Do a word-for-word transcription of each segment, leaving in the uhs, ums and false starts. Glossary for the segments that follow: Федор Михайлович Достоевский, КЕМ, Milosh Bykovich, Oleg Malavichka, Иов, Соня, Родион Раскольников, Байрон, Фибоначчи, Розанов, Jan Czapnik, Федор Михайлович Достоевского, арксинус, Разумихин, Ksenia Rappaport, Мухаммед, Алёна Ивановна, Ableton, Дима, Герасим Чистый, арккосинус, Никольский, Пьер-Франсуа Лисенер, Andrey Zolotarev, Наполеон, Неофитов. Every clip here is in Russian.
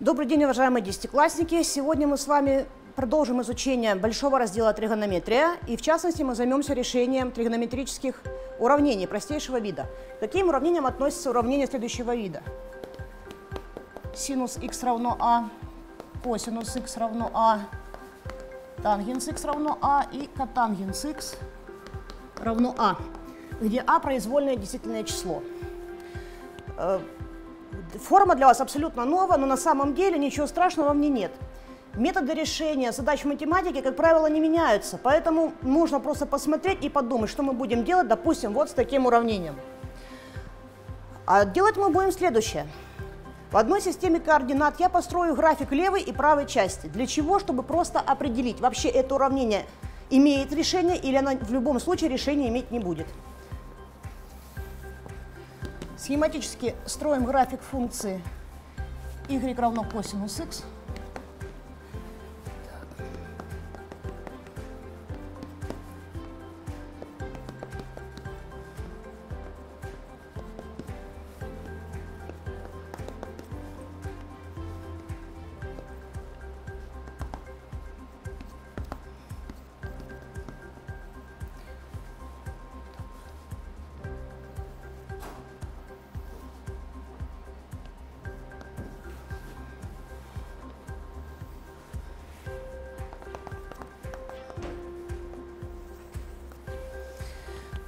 Добрый день, уважаемые десятиклассники! Сегодня мы с вами продолжим изучение большого раздела тригонометрия, и в частности мы займемся решением тригонометрических уравнений простейшего вида. К каким уравнениям относятся уравнения следующего вида? Синус x равно а, косинус x равно а, тангенс x равно а и котангенс x равно а, где а произвольное действительное число. Форма для вас абсолютно новая, но на самом деле ничего страшного в ней нет. Методы решения задач в математике, как правило, не меняются, поэтому нужно просто посмотреть и подумать, что мы будем делать, допустим, вот с таким уравнением. А делать мы будем следующее. В одной системе координат я построю график левой и правой части. Для чего? Чтобы просто определить, вообще это уравнение имеет решение или оно в любом случае решения иметь не будет. Схематически строим график функции y равно косинус x.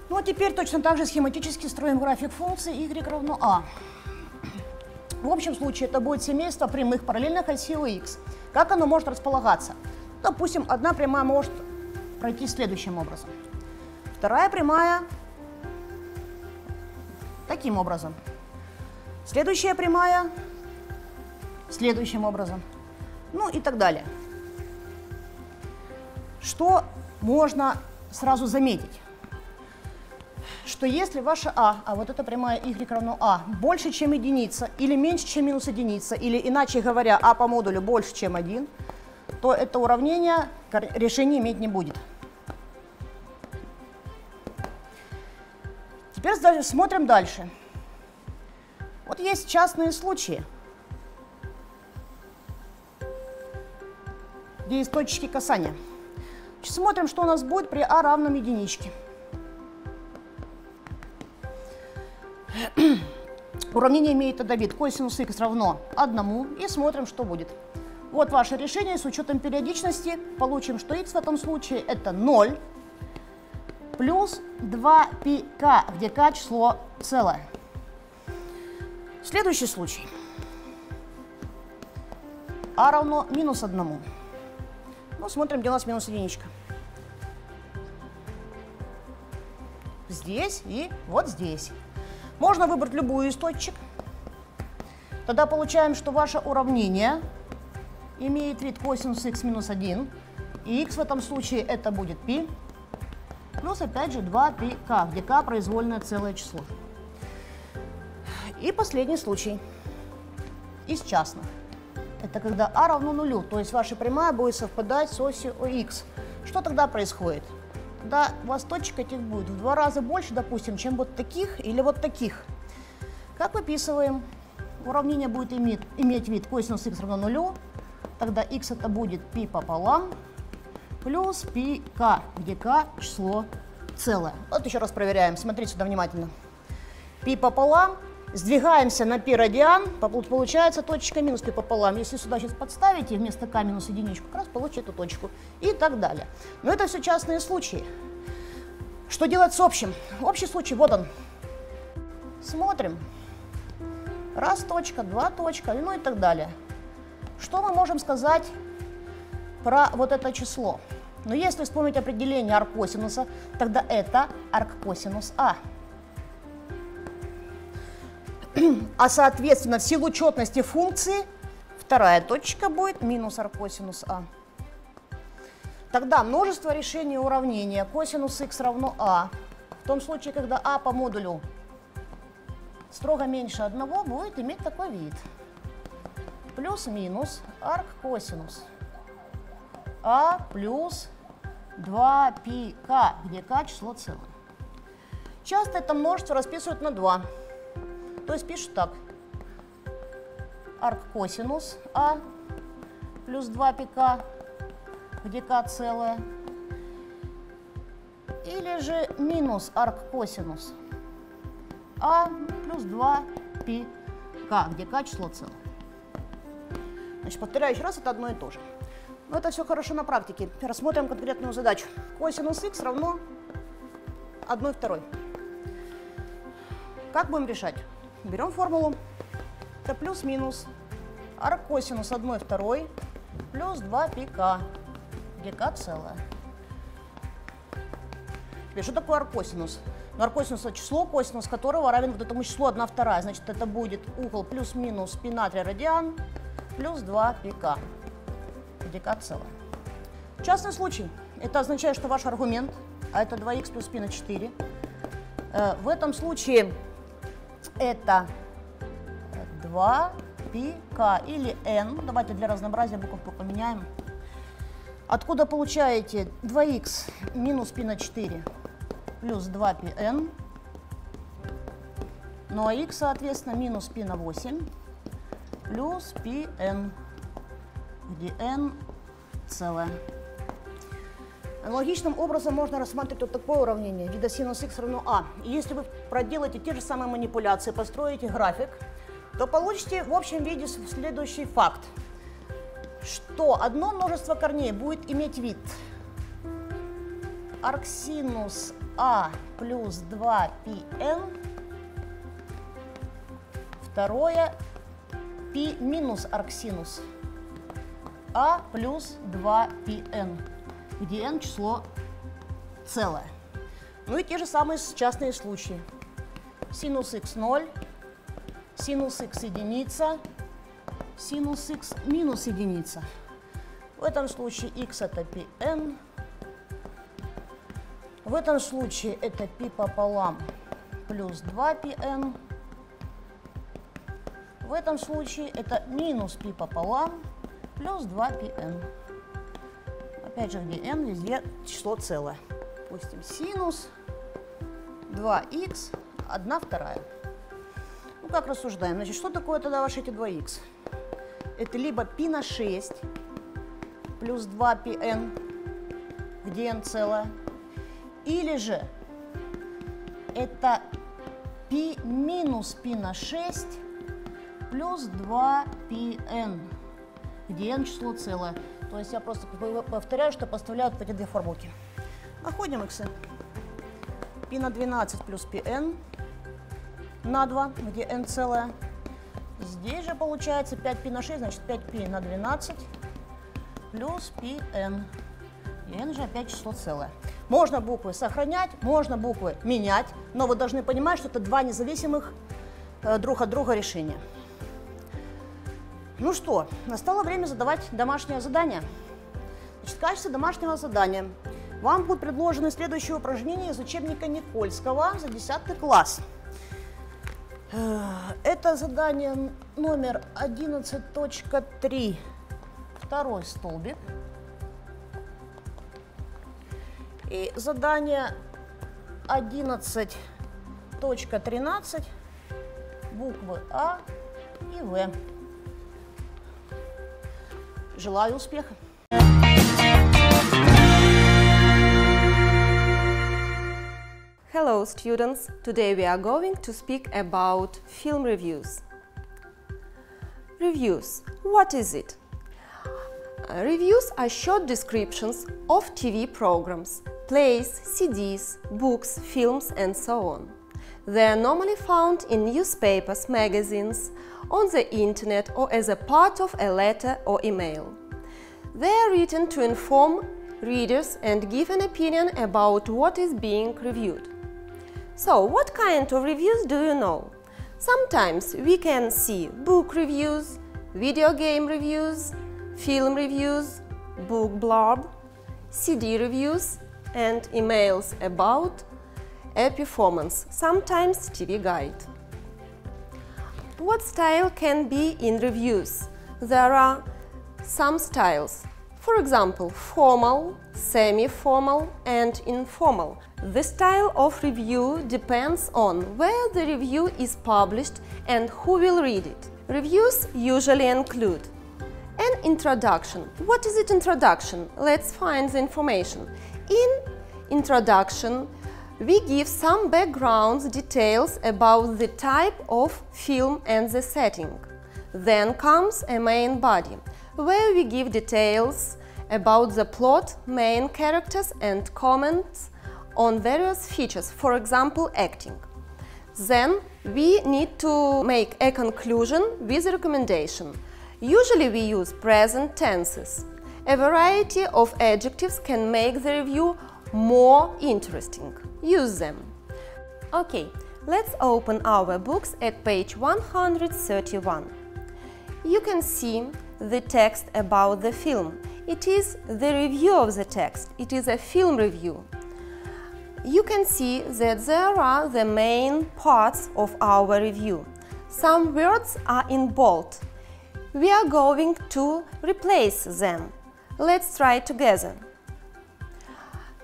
Ну а теперь точно так же схематически строим график функции y равно а. В общем случае это будет семейство прямых параллельных оси у x. Как оно может располагаться? Допустим, одна прямая может пройти следующим образом. Вторая прямая таким образом. Следующая прямая следующим образом. Ну и так далее. Что можно сразу заметить? Что если ваша а, а вот эта прямая y равно а, больше, чем единица, или меньше, чем минус единица, или, иначе говоря, а по модулю больше, чем один, то это уравнение решения иметь не будет. Теперь смотрим дальше. Вот есть частные случаи, где есть точки касания. Смотрим, что у нас будет при а равном единичке. Уравнение имеет тогда вид косинус x равно одному, и смотрим, что будет. Вот ваше решение с учетом периодичности. Получим, что x в этом случае это ноль плюс два пи к, где k число целое. Следующий случай. А равно минус одному. Ну, смотрим, где у нас минус единичка. Здесь и вот здесь. Можно выбрать любую из точек. Тогда получаем, что ваше уравнение имеет вид косинус x минус один. И x в этом случае это будет π. Плюс опять же два пи к, где k произвольное целое число. И последний случай из частных. Это когда а равно нулю, то есть ваша прямая будет совпадать с осью ОХ. Что тогда происходит? Да, у вас точек этих будет в два раза больше, допустим, чем вот таких или вот таких. Как выписываем? Уравнение будет иметь, иметь вид косинус x равно нулю, тогда x это будет π пополам плюс πk, где k число целое. Вот еще раз проверяем, смотрите сюда внимательно. π пополам, сдвигаемся на π радиан, получается точечка минус π пополам. Если сюда сейчас подставите, вместо k минус единичку, как раз получите эту точку и так далее. Но это все частные случаи. Что делать с общим? Общий случай, вот он. Смотрим. Раз точка, два точка, ну и так далее. Что мы можем сказать про вот это число? Но если вспомнить определение арккосинуса, тогда это арккосинус а. А соответственно, в силу четности функции, вторая точка будет минус аркосинус а. Тогда множество решений уравнения косинус x равно а. В том случае, когда а по модулю строго меньше одного, будет иметь такой вид. Плюс-минус арккосинус а плюс два пи к, где k число целое. Часто это множество расписывают на два. То есть пишут так. арккосинус А плюс два пи ка, где К целое, или же минус арккосинус А плюс два пи ка, где К число целое. Значит, повторяю еще раз, это одно и то же. Но это все хорошо на практике. Рассмотрим конкретную задачу. Косинус х равно одной второй. Как будем решать? Берем формулу. Это плюс-минус арккосинус одной второй плюс два пи ка, где К целое. Теперь, что такое арккосинус? Ну, арккосинус – это число, косинус которого равен вот этому числу одна вторая. Значит, это будет угол плюс-минус π натрия радиан плюс два пи ка. К целое. Частный случай. Это означает, что ваш аргумент, а это два х плюс π на четыре, э, в этом случае это два пи ка или n. Давайте для разнообразия буковку поменяем. Откуда получаете два х минус π на четыре плюс два пи эн, ну а х, соответственно, минус π на восемь плюс πn, где n целое. Аналогичным образом можно рассматривать вот такое уравнение, где синус х равно а. И если вы проделаете те же самые манипуляции, построите график, то получите в общем виде следующий факт, что одно множество корней будет иметь вид арксинус а плюс два пи эн, второе π минус арксинус а плюс два пи эн, где n число целое. Ну и те же самые частные случаи. Синус х ноль, синус х единица, синус х минус единица. В этом случае x это πn, в этом случае это π пополам плюс два пи эн, в этом случае это минус π пополам плюс два пи эн. Опять же, где n, везде число целое. Допустим, синус два х, одна вторая. Ну, как рассуждаем? Значит, что такое тогда ваши эти два х? Это либо π на шесть плюс два пи эн, где n целое, или же это π минус π на шесть плюс два пи эн, где n число целое. То есть я просто повторяю, что поставляю вот эти две формулки. Находим х. π на двенадцать плюс πn на два, где n целое. Здесь же получается пять пи на шесть, значит пять пи на двенадцать плюс πn. И n же опять число целое. Можно буквы сохранять, можно буквы менять, но вы должны понимать, что это два независимых друг от друга решения. Ну что, настало время задавать домашнее задание. Значит, в качестве домашнего задания вам будут предложены следующие упражнения из учебника Никольского за десятый класс. Это задание номер одиннадцать точка три, второй столбик. И задание одиннадцать точка тринадцать, буквы А и В. Желаю успеха! Hello students, today we are going to speak about film reviews. Reviews, what is it? Reviews are short descriptions of T V programs, plays, C Ds, books, films and so on. They are normally found in newspapers, magazines, on the internet or as a part of a letter or email. They are written to inform readers and give an opinion about what is being reviewed. So, what kind of reviews do you know? Sometimes we can see book reviews, video game reviews, film reviews, book blurb, C D reviews and emails about a performance, sometimes T V guide. What style can be in reviews? There are some styles, for example, formal, semi-formal and informal. The style of review depends on where the review is published and who will read it. Reviews usually include an introduction. What is it introduction? Let's find the information. In introduction, we give some background details about the type of film and the setting. Then comes a main body, where we give details about the plot, main characters and comments on various features, for example, acting. Then we need to make a conclusion with a recommendation. Usually we use present tenses. A variety of adjectives can make the review more interesting. Use them. Okay, let's open our books at page one hundred thirty-one. You can see the text about the film. It is the review of the text. It is a film review. You can see that there are the main parts of our review. Some words are in bold. We are going to replace them. Let's try together.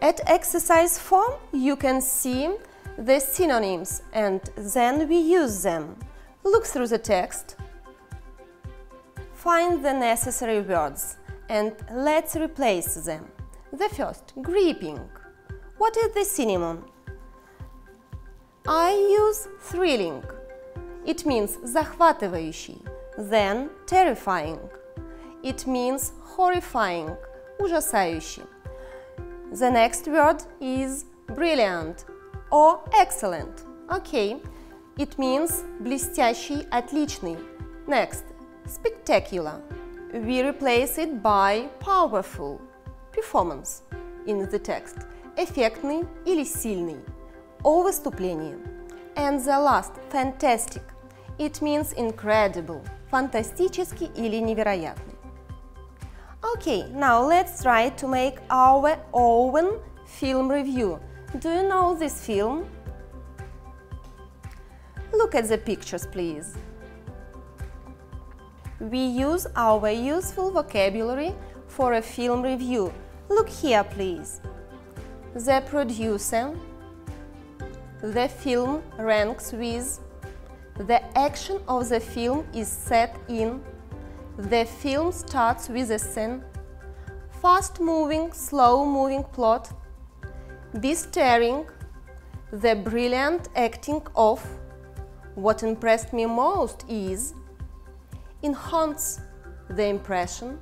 At exercise form you can see the synonyms and then we use them. Look through the text, find the necessary words and let's replace them. The first, gripping. What is the synonym? I use thrilling. It means захватывающий. Then terrifying. It means horrifying, ужасающий. The next word is brilliant or excellent. Okay, it means блестящий, отличный. Next, spectacular. We replace it by powerful, performance in the text. Эффектный или сильный, о выступлении. And the last, fantastic. It means incredible, фантастический или невероятный. Okay, now let's try to make our own film review. Do you know this film? Look at the pictures, please. We use our useful vocabulary for a film review. Look here, please. The producer, the film ranks with, the action of the film is set in, the film starts with a scene, fast-moving, slow-moving plot, be-staring, the brilliant acting of, what impressed me most is, enhance the impression,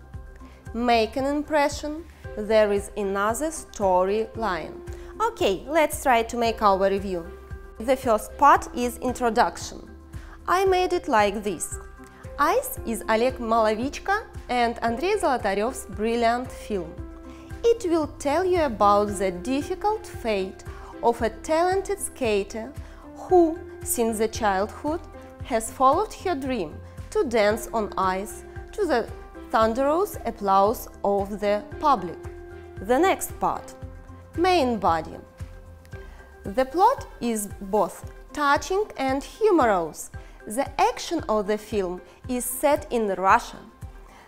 make an impression, there is another storyline. Okay, let's try to make our review. The first part is introduction. I made it like this. Ice is Oleg Malavichka and Andrey Zolotarev's brilliant film. It will tell you about the difficult fate of a talented skater who, since the childhood, has followed her dream to dance on ice to the thunderous applause of the public. The next part, main body. The plot is both touching and humorous. The action of the film is set in Russia.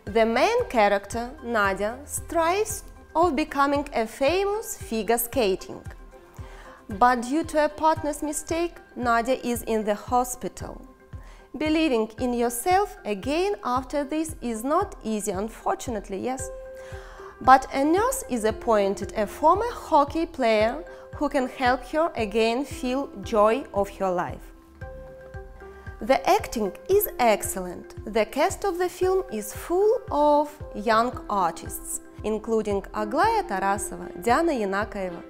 The main character, Nadia, strives of becoming a famous figure skating. But due to a partner's mistake, Nadia is in the hospital. Believing in yourself again after this is not easy, unfortunately, yes. But a nurse is appointed, a former hockey player who can help her again feel joy of her life. The acting is excellent. The cast of the film is full of young artists, including Aglaya Tarasova, Diana Yanakaeva,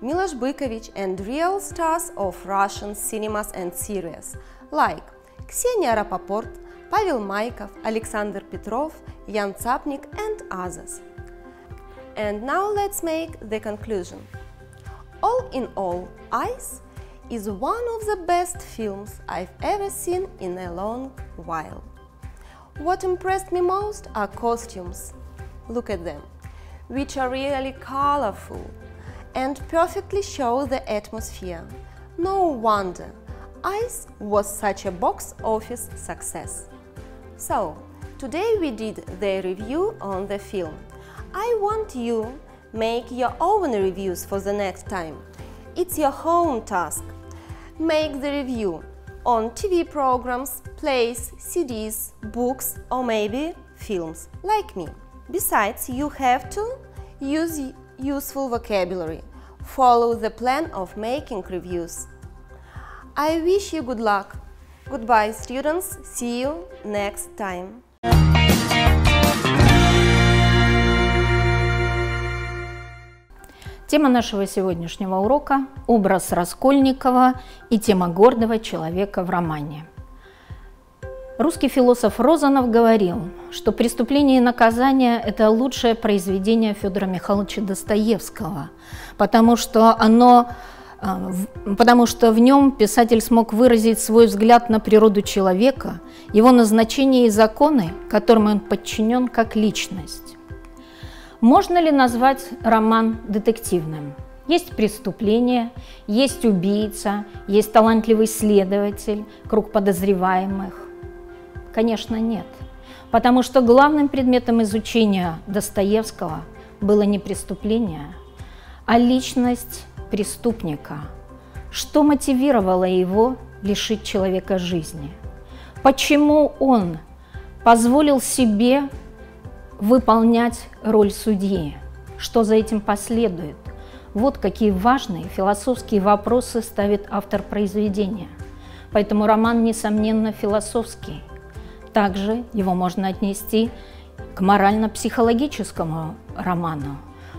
Milosh Bykovich and real stars of Russian cinemas and series, like Ksenia Rappaport, Pavel Maikov, Alexander Petrov, Jan Czapnik and others. And now let's make the conclusion. All in all, Ice is one of the best films I've ever seen in a long while. What impressed me most are costumes. Look at them, which are really colorful and perfectly show the atmosphere. No wonder Ice was such a box office success. So, today we did the review on the film. I want you to make your own reviews for the next time. It's your own task. Make the review, on T V programs, plays, C Ds, books, or maybe films, like me. Besides, you have to use useful vocabulary, follow the plan of making reviews. I wish you good luck. Goodbye, students. See you next time. Тема нашего сегодняшнего урока – образ Раскольникова и тема гордого человека в романе. Русский философ Розанов говорил, что «Преступление и наказание» – это лучшее произведение Федора Михайловича Достоевского, потому что, оно, потому что в нем писатель смог выразить свой взгляд на природу человека, его назначение и законы, которым он подчинен как личность. Можно ли назвать роман детективным? Есть преступление, есть убийца, есть талантливый следователь, круг подозреваемых. Конечно, нет, потому что главным предметом изучения Достоевского было не преступление, а личность преступника. Что мотивировало его лишить человека жизни? Почему он позволил себе выполнять роль судьи? Что за этим последует? Вот какие важные философские вопросы ставит автор произведения. Поэтому роман, несомненно, философский. Также его можно отнести к морально-психологическому роману,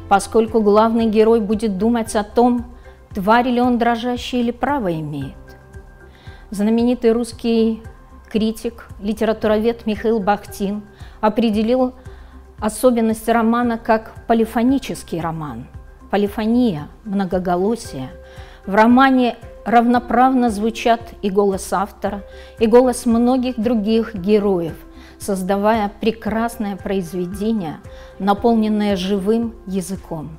поскольку главный герой будет думать о том, тварь ли он дрожащий или право имеет. Знаменитый русский критик, литературовед Михаил Бахтин определил особенность романа как полифонический роман. Полифония, многоголосие. В романе равноправно звучат и голос автора, и голос многих других героев, создавая прекрасное произведение, наполненное живым языком.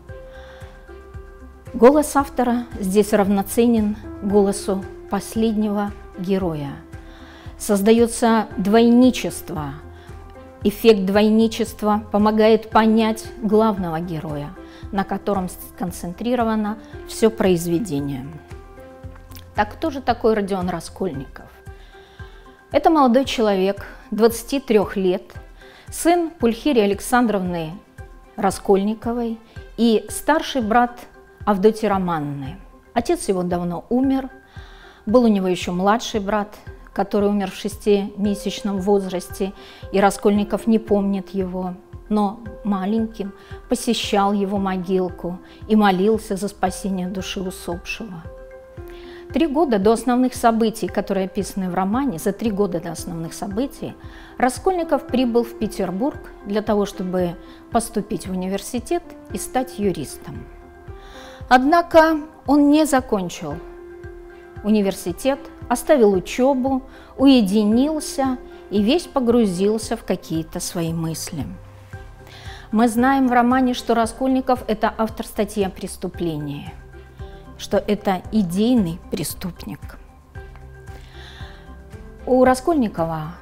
Голос автора здесь равноценен голосу последнего героя. Создается двойничество. Эффект двойничества помогает понять главного героя, на котором сконцентрировано все произведение. Так кто же такой Родион Раскольников? Это молодой человек, двадцати трёх лет, сын Пульхерии Александровны Раскольниковой и старший брат Авдотьи Романны. Отец его давно умер, был у него еще младший брат, который умер в шестимесячном возрасте, и Раскольников не помнит его, но маленьким посещал его могилку и молился за спасение души усопшего. Три года до основных событий, которые описаны в романе, за три года до основных событий, Раскольников прибыл в Петербург для того, чтобы поступить в университет и стать юристом. Однако он не закончил университет, оставил учебу, уединился и весь погрузился в какие-то свои мысли. Мы знаем в романе, что Раскольников – это автор статьи о преступлении, что это идейный преступник. У Раскольникова,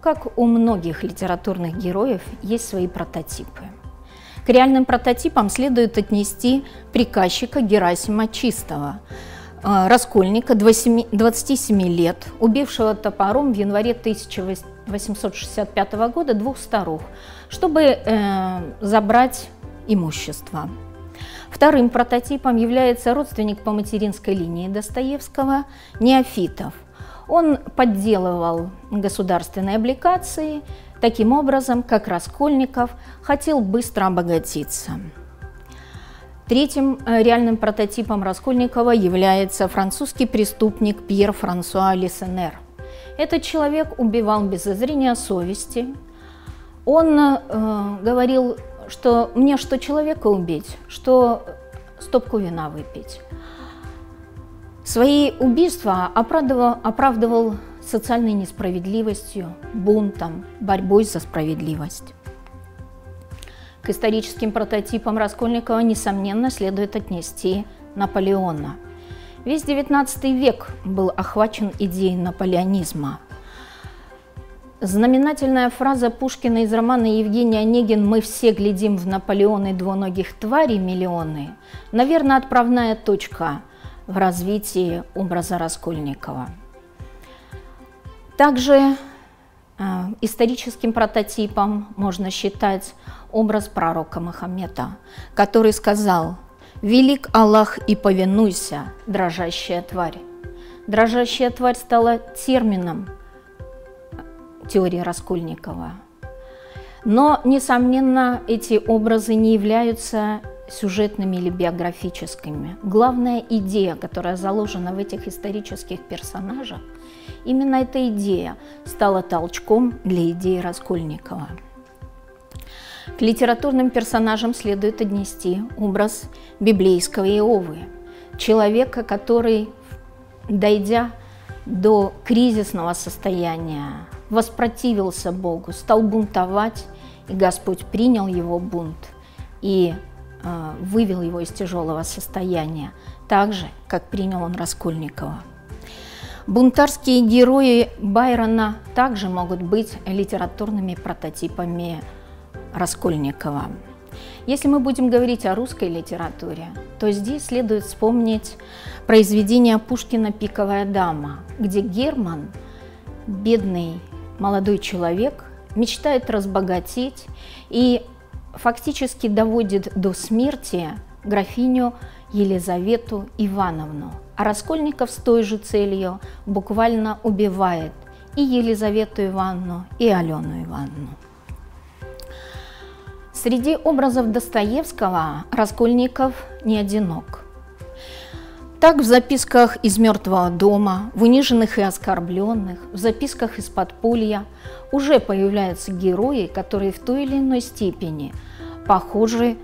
как у многих литературных героев, есть свои прототипы. К реальным прототипам следует отнести приказчика Герасима Чистого, Раскольника, двадцати семи лет, убившего топором в январе тысяча восемьсот шестьдесят пятого года двух старух, чтобы э, забрать имущество. Вторым прототипом является родственник по материнской линии Достоевского Неофитов. Он подделывал государственные облигации, таким образом, как Раскольников, хотел быстро обогатиться. Третьим реальным прототипом Раскольникова является французский преступник Пьер-Франсуа Лисенер. Этот человек убивал без зазрения совести. Он э, говорил, что мне что человека убить, что стопку вина выпить. Свои убийства оправдывал, оправдывал социальной несправедливостью, бунтом, борьбой за справедливость. К историческим прототипам Раскольникова, несомненно, следует отнести Наполеона. Весь девятнадцатый век был охвачен идеей наполеонизма. Знаменательная фраза Пушкина из романа Евгения Онегин «Мы все глядим в Наполеоны, двуногих тварей миллионы», наверное, отправная точка в развитии образа Раскольникова. Также э, историческим прототипом можно считать образ пророка Мухаммеда, который сказал: «Велик Аллах и повинуйся, дрожащая тварь». Дрожащая тварь стала термином теории Раскольникова. Но, несомненно, эти образы не являются сюжетными или биографическими. Главная идея, которая заложена в этих исторических персонажах, именно эта идея стала толчком для идеи Раскольникова. К литературным персонажам следует отнести образ библейского Иовы, человека, который, дойдя до кризисного состояния, воспротивился Богу, стал бунтовать, и Господь принял его бунт и э, вывел его из тяжелого состояния, так же, как принял он Раскольникова. Бунтарские герои Байрона также могут быть литературными прототипами Раскольникова. Если мы будем говорить о русской литературе, то здесь следует вспомнить произведение Пушкина «Пиковая дама», где Герман, бедный молодой человек, мечтает разбогатеть и фактически доводит до смерти графиню Елизавету Ивановну. А Раскольников с той же целью буквально убивает и Елизавету Ивановну, и Алёну Ивановну. Среди образов Достоевского Раскольников не одинок. Так, в записках из «Мертвого дома», в «Униженных и оскорбленных», в записках из «Подполья» уже появляются герои, которые в той или иной степени похожи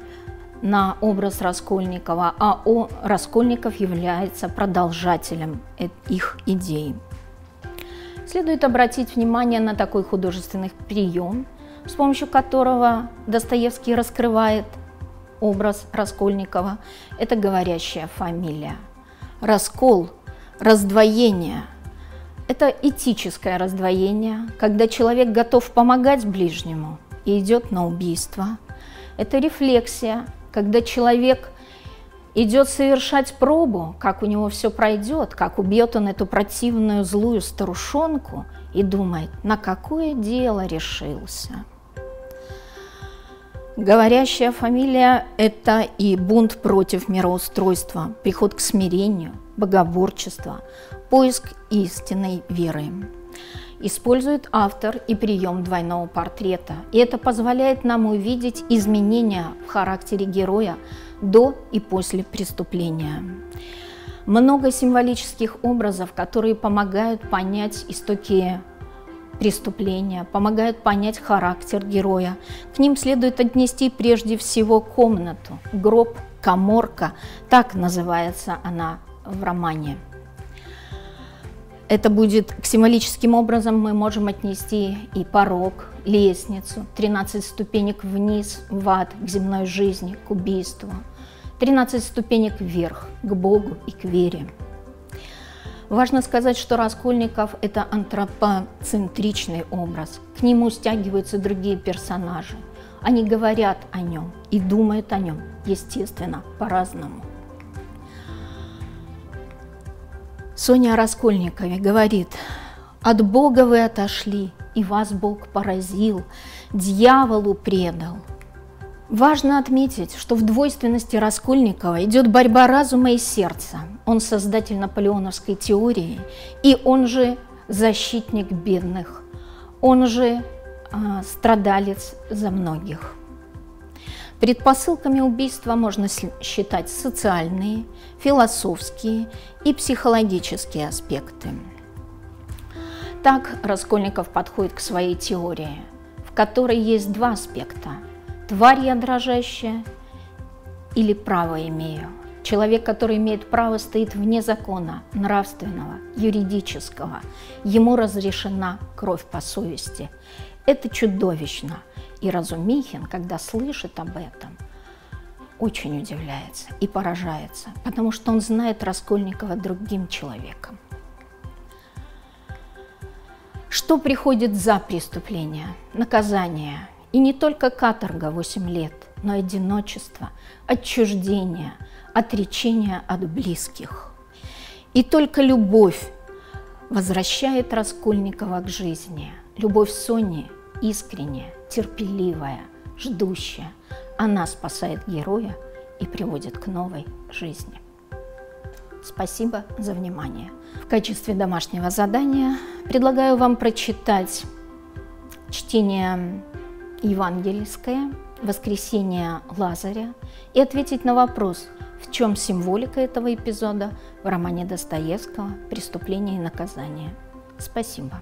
на образ Раскольникова, а О. Раскольников является продолжателем их идей. Следует обратить внимание на такой художественный прием, с помощью которого Достоевский раскрывает образ Раскольникова. Это говорящая фамилия. Раскол, раздвоение – это этическое раздвоение, когда человек готов помогать ближнему и идет на убийство. Это рефлексия, когда человек идет совершать пробу, как у него все пройдет, как убьет он эту противную злую старушонку, и думает, на какое дело решился. Говорящая фамилия – это и бунт против мироустройства, приход к смирению, богоборчество, поиск истинной веры. Использует автор и прием двойного портрета, и это позволяет нам увидеть изменения в характере героя до и после преступления. Много символических образов, которые помогают понять источники преступления, помогают понять характер героя. К ним следует отнести прежде всего комнату, гроб, каморка, так называется она в романе. Это будет к символическим образом мы можем отнести и порог, лестницу, тринадцать ступенек вниз в ад, к земной жизни, к убийству, тринадцать ступенек вверх, к Богу и к вере. Важно сказать, что Раскольников – это антропоцентричный образ. К нему стягиваются другие персонажи. Они говорят о нем и думают о нем, естественно, по-разному. Соня о Раскольникове говорит: «От Бога вы отошли, и вас Бог поразил, дьяволу предал». Важно отметить, что в двойственности Раскольникова идет борьба разума и сердца. Он создатель наполеоновской теории, и он же защитник бедных, он же э, страдалец за многих. Предпосылками убийства можно считать социальные, философские и психологические аспекты. Так Раскольников подходит к своей теории, в которой есть два аспекта. Тварь я дрожащая или право имею? Человек, который имеет право, стоит вне закона, нравственного, юридического. Ему разрешена кровь по совести. Это чудовищно. И Разумихин, когда слышит об этом, очень удивляется и поражается, потому что он знает Раскольникова другим человеком. Что приходит за преступление? Наказание. И не только каторга восемь лет, но и одиночество, отчуждение, отречение от близких. И только любовь возвращает Раскольникова к жизни. Любовь Сони искренняя, терпеливая, ждущая. Она спасает героя и приводит к новой жизни. Спасибо за внимание. В качестве домашнего задания предлагаю вам прочитать чтение евангельское «Воскресение Лазаря» и ответить на вопрос, в чем символика этого эпизода в романе Достоевского «Преступление и наказание». Спасибо.